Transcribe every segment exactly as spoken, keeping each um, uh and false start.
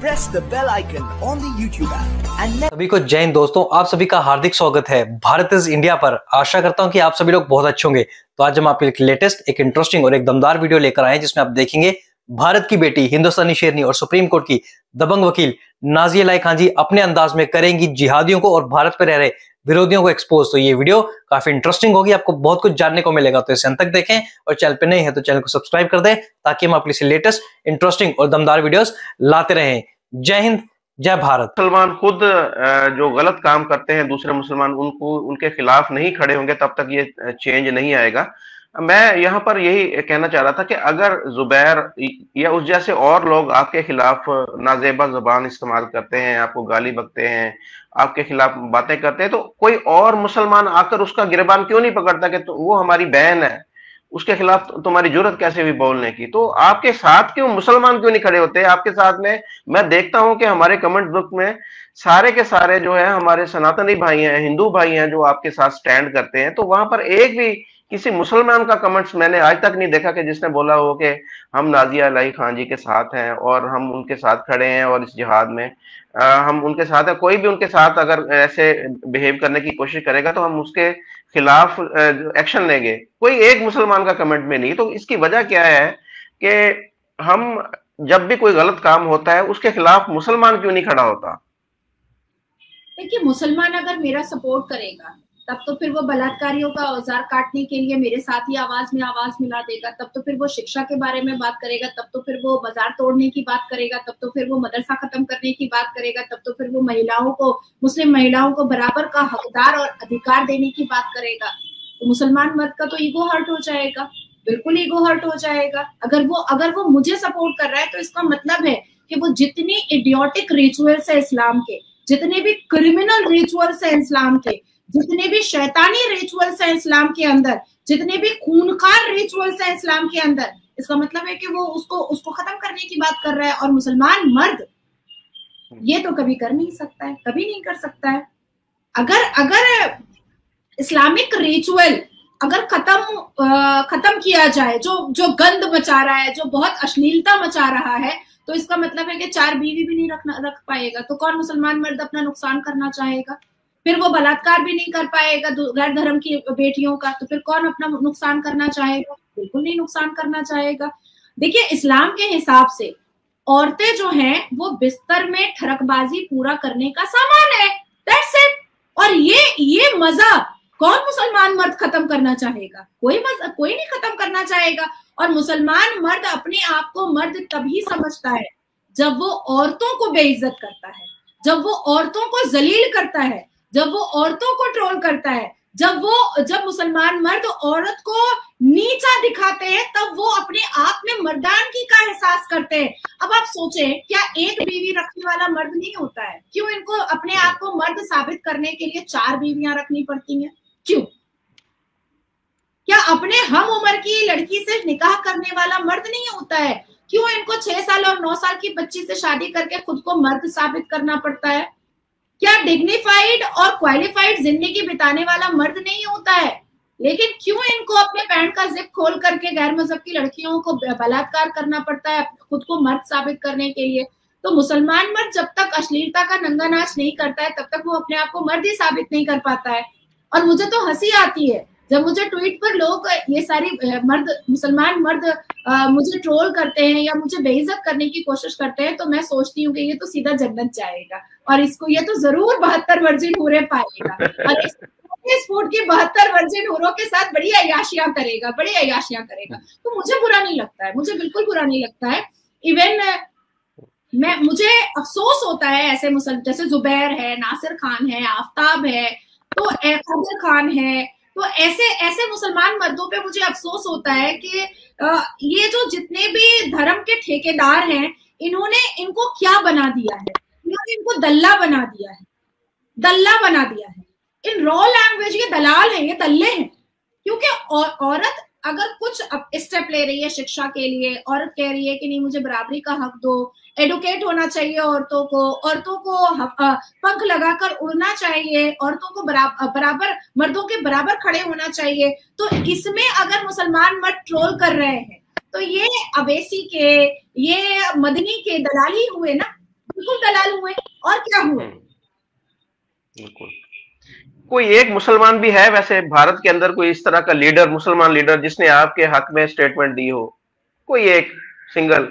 Press the bell icon on the YouTube app and सभी को जय हिंद दोस्तों, आप सभी का हार्दिक स्वागत है भारत इज इंडिया पर। आशा करता हूं कि आप सभी लोग बहुत अच्छे होंगे। तो आज हम आपके लिए लेटेस्ट, एक इंटरेस्टिंग और एक दमदार वीडियो लेकर आए हैं, जिसमें आप देखेंगे भारत की बेटी, हिंदुस्तानी शेरनी और सुप्रीम कोर्ट की दबंग वकील नाज़िया इलाही खान जी अपने अंदाज में करेंगी जिहादियों को और भारत पर रह रहे विरोधियों को एक्सपोज। तो ये वीडियो काफी इंटरेस्टिंग होगी, आपको बहुत कुछ जानने को मिलेगा, तो इसे अंत तक देखें। और चैनल पे नए हैं तो चैनल को सब्सक्राइब कर दें ताकि हम आपके लिए लेटेस्ट, इंटरेस्टिंग और दमदार वीडियोस लाते रहें। जय हिंद, जय भारत। मुसलमान खुद जो गलत काम करते हैं, दूसरे मुसलमान उनको उनके खिलाफ नहीं खड़े होंगे तब तक ये चेंज नहीं आएगा। मैं यहाँ पर यही कहना चाह रहा था कि अगर जुबैर या उस जैसे और लोग आपके खिलाफ नाजेबा जुबान इस्तेमाल करते हैं, आपको गाली बकते हैं, आपके खिलाफ बातें करते हैं, तो कोई और मुसलमान आकर उसका गिरबान क्यों नहीं पकड़ता कि तो वो हमारी बहन है, उसके खिलाफ तुम्हारी जरूरत कैसे भी बोलने की? तो आपके साथ क्यों मुसलमान क्यों नहीं खड़े होते आपके साथ में? मैं देखता हूं कि हमारे कमेंट बुक में सारे के सारे जो है हमारे सनातनी भाई हैं, हिंदू भाई हैं, जो आपके साथ स्टैंड करते हैं, तो वहां पर एक भी किसी मुसलमान का कमेंट्स मैंने आज तक नहीं देखा कि जिसने बोला हो कि हम नाज़िया इलाही खान जी के साथ हैं और हम उनके साथ खड़े हैं और इस जिहाद में आ, हम उनके साथ हैं। कोई भी उनके साथ अगर ऐसे बिहेव करने की कोशिश करेगा तो हम उसके खिलाफ एक्शन लेंगे, कोई एक मुसलमान का कमेंट में नहीं। तो इसकी वजह क्या है कि हम जब भी कोई गलत काम होता है उसके खिलाफ मुसलमान क्यों नहीं खड़ा होता? देखिए, मुसलमान अगर मेरा सपोर्ट करेगा तब तो फिर वो बलात्कारियों का औजार काटने के लिए मेरे साथ ही आवाज में आवाज मिला देगा, तब तो फिर वो शिक्षा के बारे में बात करेगा, तब तो फिर वो बाजार तोड़ने की बात करेगा, तब तो फिर वो मदरसा खत्म करने की बात करेगा, तब तो फिर वो महिलाओं को, मुस्लिम महिलाओं को बराबर का हकदार और अधिकार देने की बात करेगा। तो मुसलमान मर्द का तो ईगो हर्ट हो जाएगा, बिल्कुल ईगो हर्ट हो जाएगा। अगर वो अगर वो मुझे सपोर्ट कर रहा है तो इसका मतलब है कि वो जितने इडियोटिक रिचुअल्स है इस्लाम के, जितने भी क्रिमिनल रिचुअल्स है इस्लाम के, जितने भी शैतानी रिचुअल्स हैं इस्लाम के अंदर, जितने भी खूनखार रिचुअल्स हैं इस्लाम के अंदर, इसका मतलब है कि वो उसको उसको खत्म करने की बात कर रहा है। और मुसलमान मर्द ये तो कभी कर नहीं सकता है, कभी नहीं कर सकता है। अगर अगर इस्लामिक रिचुअल अगर खत्म खत्म किया जाए, जो जो गंद मचा रहा है, जो बहुत अश्लीलता मचा रहा है, तो इसका मतलब है कि चार बीवी भी नहीं रखना रख पाएगा। तो कौन मुसलमान मर्द अपना नुकसान करना चाहेगा? फिर वो बलात्कार भी नहीं कर पाएगा गैर धर्म की बेटियों का, तो फिर कौन अपना नुकसान करना चाहेगा? बिल्कुल नहीं नुकसान करना चाहेगा। देखिए, इस्लाम के हिसाब से औरतें जो हैं वो बिस्तर में ठरकबाजी पूरा करने का सामान है, दैट्स इट। और ये ये मजा कौन मुसलमान मर्द खत्म करना चाहेगा? कोई मजा कोई नहीं खत्म करना चाहेगा। और मुसलमान मर्द अपने आप को मर्द तभी समझता है जब वो औरतों को बेइज्जत करता है, जब वो औरतों को जलील करता है, जब वो औरतों को ट्रोल करता है, जब वो जब मुसलमान मर्द औरत को नीचा दिखाते हैं, तब वो अपने आप में मर्दानगी का एहसास करते हैं। अब आप सोचें, क्या एक बीवी रखने वाला मर्द नहीं होता है? क्यों इनको अपने आप को मर्द साबित करने के लिए चार बीवियां रखनी पड़ती हैं? क्यों? क्या अपने हम उम्र की लड़की से निकाह करने वाला मर्द नहीं होता है? क्यों इनको छह साल और नौ साल की बच्ची से शादी करके खुद को मर्द साबित करना पड़ता है? क्या डिग्निफाइड और क्वालिफाइड जिंदगी बिताने वाला मर्द नहीं होता है? लेकिन क्यों इनको अपने पैंट का जिप खोल करके गैर मजहब की लड़कियों को बलात्कार करना पड़ता है खुद को मर्द साबित करने के लिए? तो मुसलमान मर्द जब तक अश्लीलता का नंगा नाच नहीं करता है तब तक वो अपने आप को मर्द ही साबित नहीं कर पाता है। और मुझे तो हंसी आती है जब मुझे ट्वीट पर लोग ये सारी मर्द मुसलमान मर्द आ, मुझे ट्रोल करते हैं या मुझे बेइज्जत करने की कोशिश करते हैं, तो मैं सोचती हूँ कि ये तो सीधा जन्नत जाएगा और इसको ये तो जरूर बहत्तर वर्जिन हूरे पाएगा और इस फूड की बहत्तर वर्जिन हूरों के साथ बड़ी अयाशियां करेगा, बड़ी अयाशियां करेगा। तो मुझे बुरा नहीं लगता है, मुझे बिल्कुल बुरा नहीं लगता है। इवन मैं मुझे अफसोस होता है ऐसे मुसलमान जैसे जुबैर है, नासिर खान है, आफताब है, तो तोफिर खान है, तो ऐसे ऐसे मुसलमान मर्दों पे मुझे अफसोस होता है कि ये जो जितने भी धर्म के ठेकेदार हैं, इन्होंने इनको क्या बना दिया है? इन्होंने इनको दल्ला बना दिया है, दल्ला बना दिया है। इन रॉ लैंग्वेज के दलाल हैं, ये दल्ले हैं। क्योंकि औ, औरत अगर कुछ स्टेप ले रही है शिक्षा के लिए, औरत कह रही है कि नहीं मुझे बराबरी का हक दो, एडुकेट होना चाहिए औरतों को, औरतों को पंख लगाकर उड़ना चाहिए, औरतों को बराबर बराबर मर्दों के बराबर खड़े होना चाहिए, तो इसमें अगर मुसलमान मर्द ट्रोल कर रहे हैं तो ये अवेसी के, ये मदनी के दलाल ही हुए ना। बिल्कुल दलाल हुए और क्या हुए। बिल्कुल कोई एक मुसलमान भी है वैसे भारत के अंदर कोई इस तरह का लीडर, मुसलमान लीडर जिसने आपके हक में स्टेटमेंट दी हो, कोई एक सिंगल?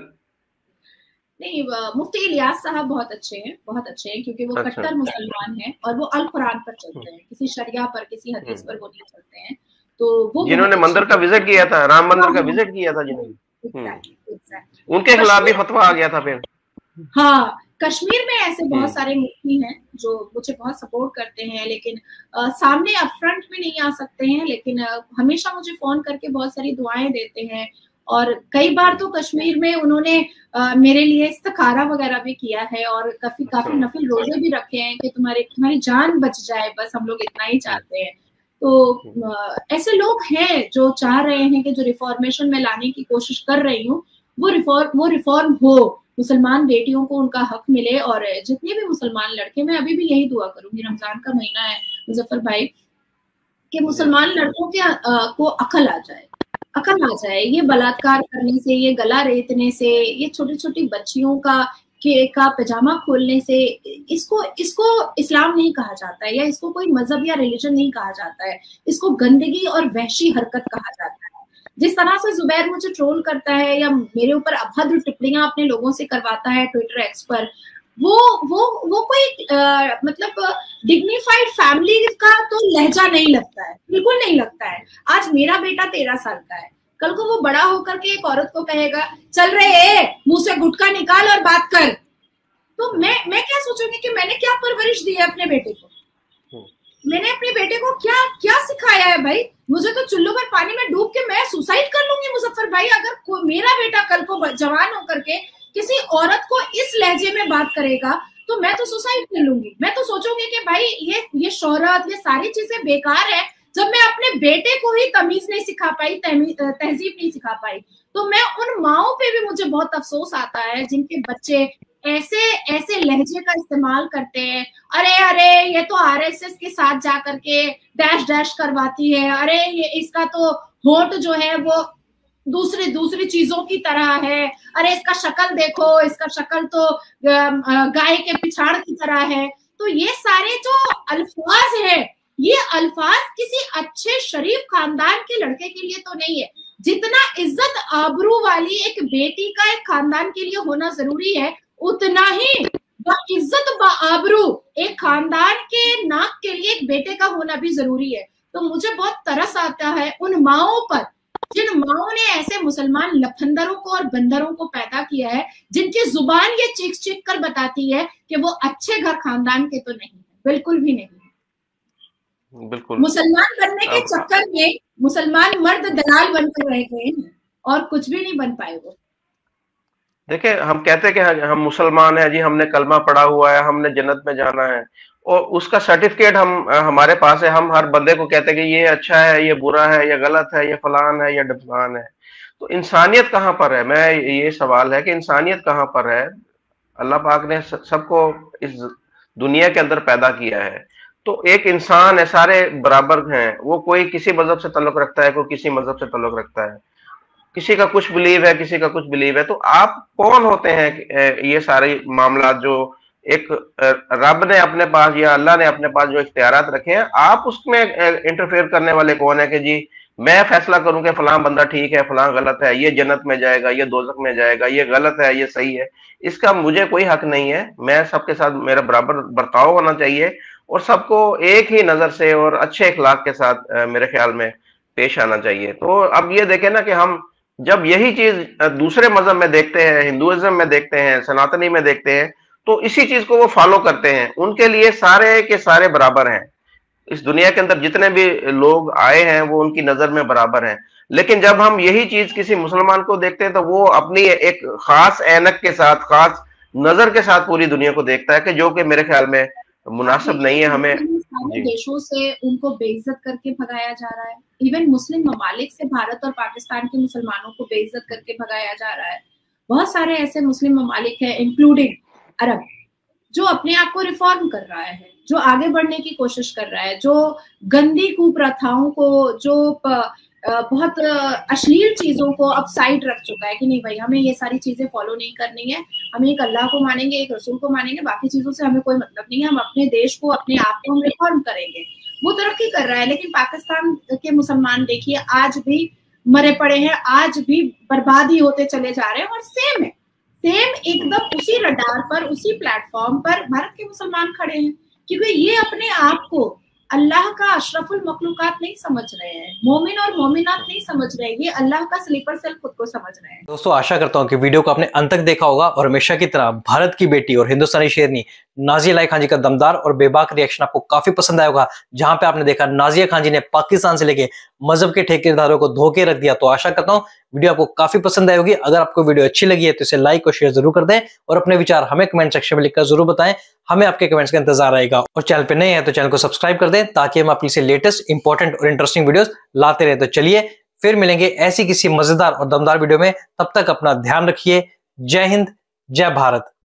नहीं, मुफ्ती इलियास साहब बहुत अच्छे हैं, बहुत अच्छे हैं क्योंकि वो कट्टर अच्छा। मुसलमान हैं और वो अल कुरान पर चलते हैं, किसी शरिया पर किसी हदीस पर वो नहीं चलते हैं। तो वो जिन्होंने मंदिर का विजिट किया था, राम मंदिर का विजिट किया था जिन्होंने, उनके खिलाफ भी फतवा आ गया था फिर। हाँ, कश्मीर में ऐसे बहुत सारे मुफ्ती हैं जो मुझे बहुत सपोर्ट करते हैं, लेकिन आ, सामने अब फ्रंट में नहीं आ सकते हैं, लेकिन आ, हमेशा मुझे फोन करके बहुत सारी दुआएं देते हैं। और कई बार तो कश्मीर में उन्होंने आ, मेरे लिए इस्तखारा वगैरह भी किया है और काफी काफी नफिल रोजे भी रखे हैं कि तुम्हारे तुम्हारी जान बच जाए, बस हम लोग इतना ही चाहते हैं। तो आ, ऐसे लोग हैं जो चाह रहे हैं कि जो रिफॉर्मेशन में लाने की कोशिश कर रही हूँ वो रिफॉर्म वो रिफॉर्म हो, मुसलमान बेटियों को उनका हक मिले। और जितने भी मुसलमान लड़के, मैं अभी भी यही दुआ करूंगी, रमजान का महीना है मुजफ्फर भाई, कि मुसलमान लड़कों के आ, को अकल आ जाए, अकल आ जाए। ये बलात्कार करने से, ये गला रेतने से, ये छोटी छोटी बच्चियों का के का पैजामा खोलने से, इसको इसको इस्लाम नहीं कहा जाता है या इसको कोई मजहब या रिलीजन नहीं कहा जाता है, इसको गंदगी और वहशी हरकत कहा जाता है। जिस तरह से जुबैर मुझे ट्रोल करता है या मेरे ऊपर अभद्र टिप्पणियां अपने लोगों से करवाता है ट्विटर एक्स पर, वो वो वो कोई आ, मतलब डिग्निफाइड फैमिली का तो लहजा नहीं लगता है, बिल्कुल नहीं लगता है। आज मेरा बेटा तेरह साल का है, कल को वो बड़ा होकर के एक औरत को कहेगा चल रहे ए, मुंह से गुटखा निकाल और बात कर, तो मैं मैं क्या सोचूंगी कि मैंने क्या परवरिश दी है अपने बेटे को, मैंने अपने बेटे को क्या क्या सिखाया है। भाई मुझे तो चुल्लू पर पानी में डूब के मैं सुसाइड कर लूंगी मुजफ्फर भाई, अगर मेरा बेटा कल को जवान होकर के किसी औरत को इस लहजे में बात करेगा तो मैं तो सुसाइड कर लूंगी। मैं तो सोचूंगी कि भाई ये ये शोहरत, ये सारी चीजें बेकार है, जब मैं अपने बेटे को ही तमीज नहीं सिखा पाई, तहजीब नहीं सिखा पाई। तो मैं उन माओं पे भी मुझे बहुत अफसोस आता है जिनके बच्चे ऐसे ऐसे लहजे का इस्तेमाल करते हैं। अरे अरे ये तो आरएसएस के साथ जा करके डैश डैश करवाती है, अरे ये इसका तो होंठ जो है वो दूसरी दूसरी चीजों की तरह है, अरे इसका शक्ल देखो, इसका शक्ल तो गाय के पिछाड़ की तरह है। तो ये सारे जो अल्फाज है, ये अल्फाज किसी अच्छे शरीफ खानदान के लड़के के लिए तो नहीं है, जितना इज्जत आबरू वाली एक बेटी का एक खानदान के लिए होना जरूरी है, उतना ही इज्जत बाआबरू एक खानदान के नाक के लिए एक बेटे का होना भी जरूरी है। तो मुझे बहुत तरस आता है उन माओं पर जिन माओं ने ऐसे मुसलमान लफंदरों को और बंदरों को पैदा किया है, जिनकी जुबान ये चीख चीख कर बताती है कि वो अच्छे घर खानदान के तो नहीं है, बिल्कुल भी नहीं। बिल्कुल मुसलमान बनने के चक्कर में मुसलमान मर्द दलाल बनकर रह गए हैं और कुछ भी नहीं बन पाए वो। देखिये, हम कहते हैं कि हम मुसलमान हैं जी, हमने कलमा पढ़ा हुआ है, हमने जन्नत में जाना है और उसका सर्टिफिकेट हम हमारे पास है। हम हर बंदे को कहते हैं कि ये अच्छा है, ये बुरा है, ये गलत है, ये फलान है, ये डफलान है। तो इंसानियत कहाँ पर है? मैं ये सवाल है कि इंसानियत कहाँ पर है? अल्लाह पाक ने सबको इस दुनिया के अंदर पैदा किया है, तो एक इंसान है, सारे बराबर हैं। वो कोई किसी मजहब से तल्लुक रखता है, कोई किसी मजहब से तल्लुक रखता है, किसी का कुछ बिलीव है, किसी का कुछ बिलीव है। तो आप कौन होते हैं? ये सारे मामला जो एक रब ने अपने पास या अल्लाह ने अपने पास जो इख्तियारात रखे हैं, आप उसमें इंटरफेयर करने वाले कौन है कि जी मैं फैसला करूं कि फलां बंदा ठीक है, फलां गलत है, ये जन्नत में जाएगा, ये दोजख में जाएगा, ये गलत है, ये सही है? इसका मुझे कोई हक नहीं है। मैं सबके साथ मेरा बराबर बर्ताव होना चाहिए और सबको एक ही नजर से और अच्छे इखलाक के साथ मेरे ख्याल में पेश आना चाहिए। तो अब ये देखें ना कि हम जब यही चीज दूसरे मजहब में देखते हैं, हिंदुइज्म में देखते हैं, सनातनी में देखते हैं, तो इसी चीज को वो फॉलो करते हैं। उनके लिए सारे के सारे बराबर हैं, इस दुनिया के अंदर जितने भी लोग आए हैं वो उनकी नजर में बराबर हैं। लेकिन जब हम यही चीज किसी मुसलमान को देखते हैं तो वो अपनी एक खास ऐनक के साथ, खास नजर के साथ पूरी दुनिया को देखता है, कि जो कि मेरे ख्याल में मुनासिब नहीं है। हमें सारे देशों से उनको बेइज्जत करके भगाया जा रहा है, इवन मुस्लिम ममालिक से भारत और पाकिस्तान के मुसलमानों को बेइज्जत करके भगाया जा रहा है। बहुत सारे ऐसे मुस्लिम ममालिक हैं, इंक्लूडिंग अरब, जो अपने आप को रिफॉर्म कर रहा है, जो आगे बढ़ने की कोशिश कर रहा है, जो गंदी कुप्रथाओं को, जो बहुत अश्लील चीज़ों को अब साइड रख चुका है कि नहीं भाई हमें ये सारी चीज़ें फॉलो नहीं करनी है, हमें एक अल्लाह को मानेंगे, एक रसूल को मानेंगे, बाकी चीज़ों से हमें कोई मतलब नहीं है, हम अपने देश को अपने आप को हम रिफॉर्म करेंगे। वो तरक्की कर रहा है, लेकिन पाकिस्तान के मुसलमान देखिए आज भी मरे पड़े हैं, आज भी बर्बाद ही होते चले जा रहे हैं और सेम है सेम एकदम उसी रडार पर उसी प्लेटफॉर्म पर भारत के मुसलमान खड़े हैं, क्योंकि ये अपने आप को अल्लाह का अशरफुल मखलूकात नहीं समझ रहे हैं, मोमिन और मोमिनात नहीं समझ रहे हैं, ये अल्लाह का स्लीपर सेल खुद को समझ रहे हैं। दोस्तों आशा करता हूँ कि वीडियो को आपने अंत तक देखा होगा और हमेशा की तरह भारत की बेटी और हिंदुस्तानी शेरनी नाज़िया इलाही खान जी का दमदार और बेबाक रिएक्शन आपको काफी पसंद आया होगा, जहां पे आपने देखा नाज़िया खान जी ने पाकिस्तान से लेके मजहब के ठेकेदारों को धोखे रख दिया। तो आशा करता हूँ वीडियो आपको काफी पसंद आई होगी। अगर आपको वीडियो अच्छी लगी है तो इसे लाइक और शेयर जरूर कर दें और अपने विचार हमें कमेंट सेक्शन में लिखकर जरूर बताएं, हमें आपके कमेंट्स का इंतजार रहेगा। और चैनल पे नए हैं तो चैनल को सब्सक्राइब कर दें ताकि हम आपके लिए लेटेस्ट इंपॉर्टेंट और इंटरेस्टिंग वीडियोस लाते रहे। तो चलिए फिर मिलेंगे ऐसी किसी मजेदार और दमदार वीडियो में, तब तक अपना ध्यान रखिए। जय हिंद, जय भारत।